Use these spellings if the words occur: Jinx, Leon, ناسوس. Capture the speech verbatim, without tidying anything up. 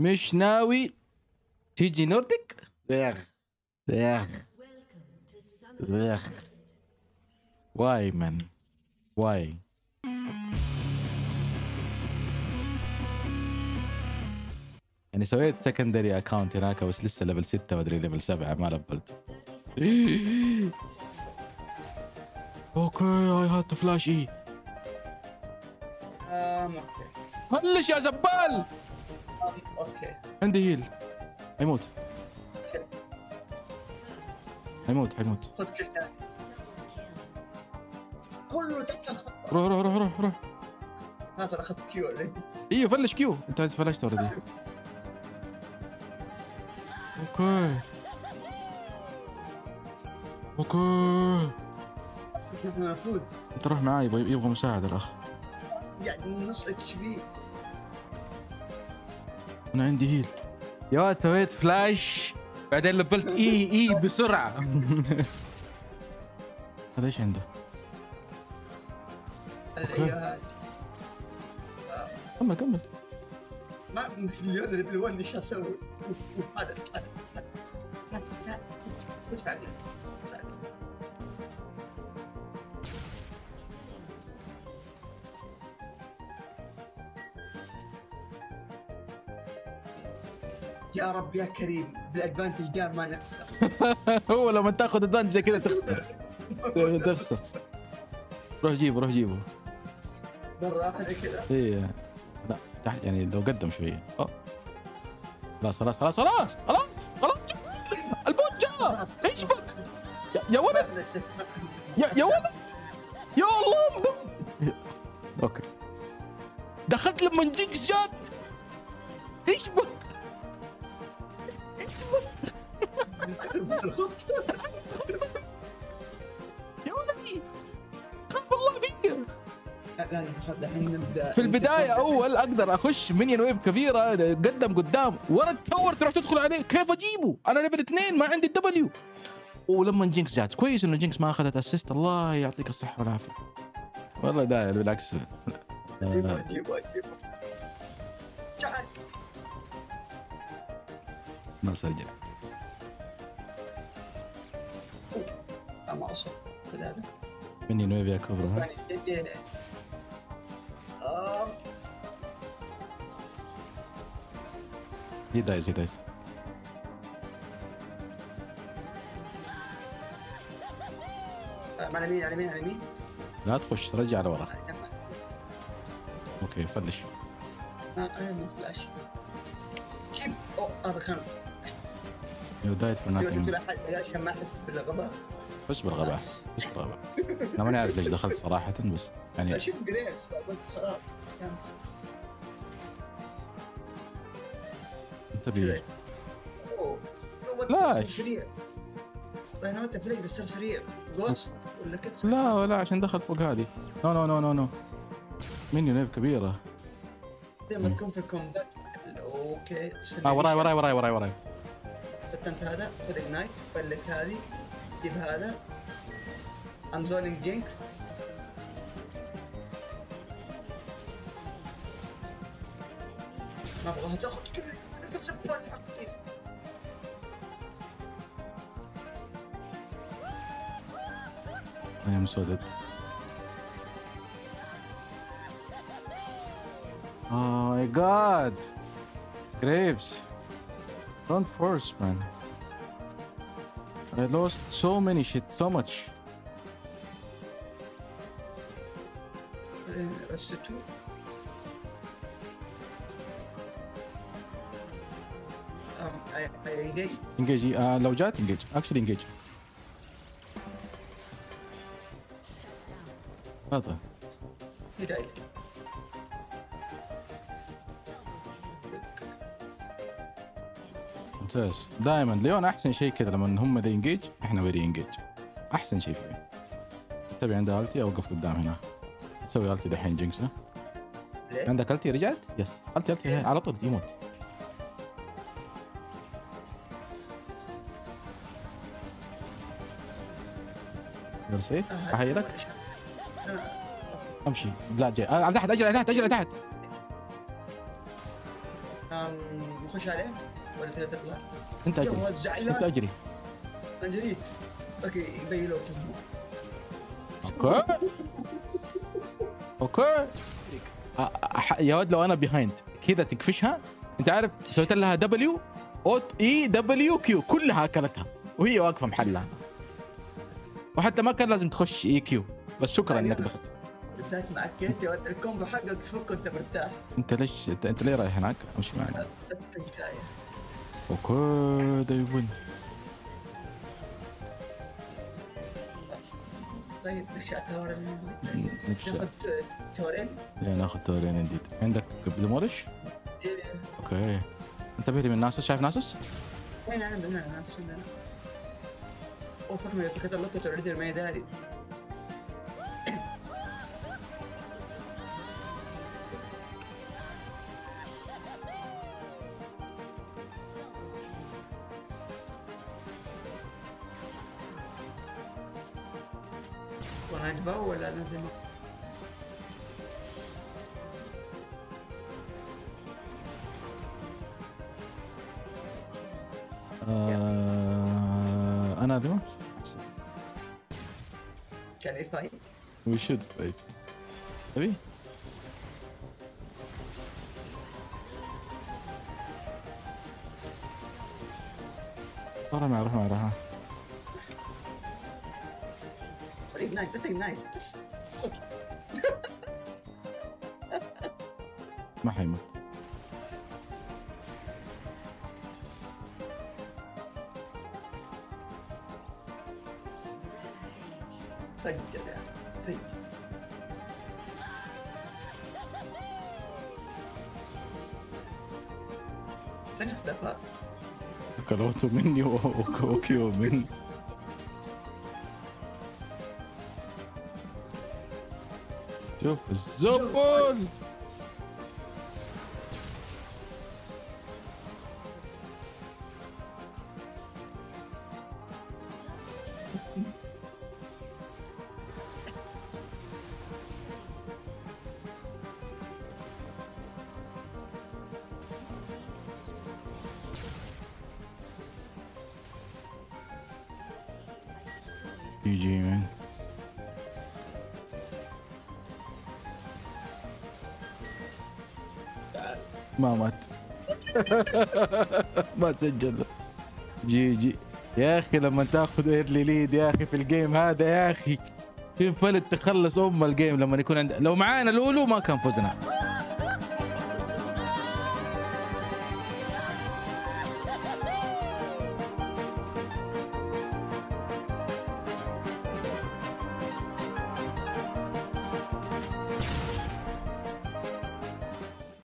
مش ناوي تيجي نورديك؟ بيخ بيخ بيخ. واي مان واي. يعني سويت سكندري اكونت هناك بس لسه ليفل ستة ما ادري ليفل سبعة ما لفلت. اوكي اي هاد تو فلاش اي. اه مقطع. بلش يا زبال. اوكي. عندي هيل. حيموت. اوكي. حيموت حيموت. خذ كل ثاني. كله تحت الخط. روح روح روح روح روح. ناصر اخذت كيو اوريدي. ايوه فلش كيو، انت فلشت اوريدي. اوكي. اوكي. بدنا نفوز. تروح معاي يبغى مساعدة الأخ. يعني نص اتش بي. أنا عندي هيل. يا ولد سويت فلاش بعدين لفلت إي إي بسرعة. هذا إيش عنده؟ العيال. كمل كمل. ما مليون اللي هو اللي شو أسوي؟ هذا هذا. وش فعلت؟ يا رب يا كريم بالادفانتج دار ما نخسر. هو لما تاخذ ادفانتج زي كذا تخسر تخسر. روح جيبه روح جيبه مره واحده كذا. ايه لا تحت يعني لو قدم شويه. اوه خلاص خلاص خلاص خلاص خلاص خلاص البوت جاء ايش بك يا ولد يا ولد يا الله. اوكي دخلت لما جينكس جات ايش بك يا ولدي خاف الله بيا. لازم الحين نبدا في البدايه اول اقدر اخش منين ويف كبيره قدم قدام ورا التور تروح تدخل عليه. كيف اجيبه؟ انا ليفل اثنين ما عندي الدبليو. ولما جينكس جات كويس انه جينكس ما اخذت اسيست. الله يعطيك الصحه والعافيه والله داير بالعكس. جيبه جيبه جيبه ما سجل. ما أصل كلامي مني نويبيا كبرى. هي دايز هي دايز. على مين على مين على مين؟ لا تخش رجع لورا. اوكي فلش. فلاش. كيف هذا كان يو دايت فناتين. عشان ما احس بالرغبه. بس بالغباء بس بالغباء. انا ماني عارف ليش دخلت صراحة بس يعني اشوف جريفز خلاص. انتبه لا سريع. انا انت فليك بس سريع جوست ولا كت. لا لا عشان دخل فوق هذه. نو نو نو نو نو مني نيف كبيرة. دائما تكون في الكومبات. اوكي اه وراي وراي وراي وراي وراي. ستمت هذا خذ اجنايت فلك هذه. جيب هذا ام زونينج جينكس. ما ابغاها تاخذ كل السبان حقي. اي ام سو ديد. اوه ماي جاد جريفز دونت فورس مان. I lost so many shit, so much. That's it. Um, I, I engage. Engage. Uh, لو جات engage. Actually engage. هذا. He dies. ممتاز. دائما ليون احسن شيء كذا لما هم ذي انجيج احنا بري انجيج احسن شيء فيه. تبي عندها التي اوقف قدام هنا تسوي التي دحين جينكس. عندك التي رجعت؟ يس التي التي على طول يموت. مرسي احيلك امشي. لا جاي على تحت اجري تحت اجري تحت. نخش عليه ولا تطلع؟ انت اجري انت اجري اجري اوكي يبين لك اوكي اوكي يا ود لو انا بيهايند كده تقفشها انت عارف سويت لها دبليو اوت اي دبليو كيو كلها اكلتها وهي واقفه محلها وحتى ما كان لازم تخش اي كيو بس شكرا انك دخلت بالذات معك انت الكومبو حقك تفك وانت مرتاح انت ليش انت ليه رايح هناك؟ امشي معنا اوكي ده يقول طيب نرجع تورين ناخذ تورين؟ ايه ناخذ تورين انديد عندك بلو مورش؟ ايه اوكي انتبه لي من ناسوس شايف ناسوس؟ وين انا من ناسوس وين انا؟ اوه فكر ما فكرت اللقطة اوريدي ما يداري ولا نزل آه... انا ادمه كان يفايت وي شود فايت ابي طلع ما اروح ما اروح Nice, that's nice. ما حيموت. فجر يا فجر. فين اختفى؟ كلوته مني وكيو مني. شوف الزبل جي مان ما مات ما سجل جي جي يا اخي لما تاخذ ايرلي ليد يا اخي في الجيم هذا يا اخي تنفلت تخلص ام الجيم لما يكون عندك لو معانا لولو ما كان فزنا.